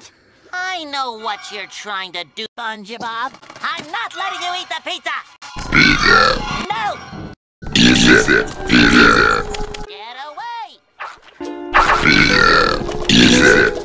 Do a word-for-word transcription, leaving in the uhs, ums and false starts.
Second, I know what you're trying to do, SpongeBob. I'm not letting you eat the pizza! Pizza! No! Pizza! Pizza! Get away! Pizza! Pizza!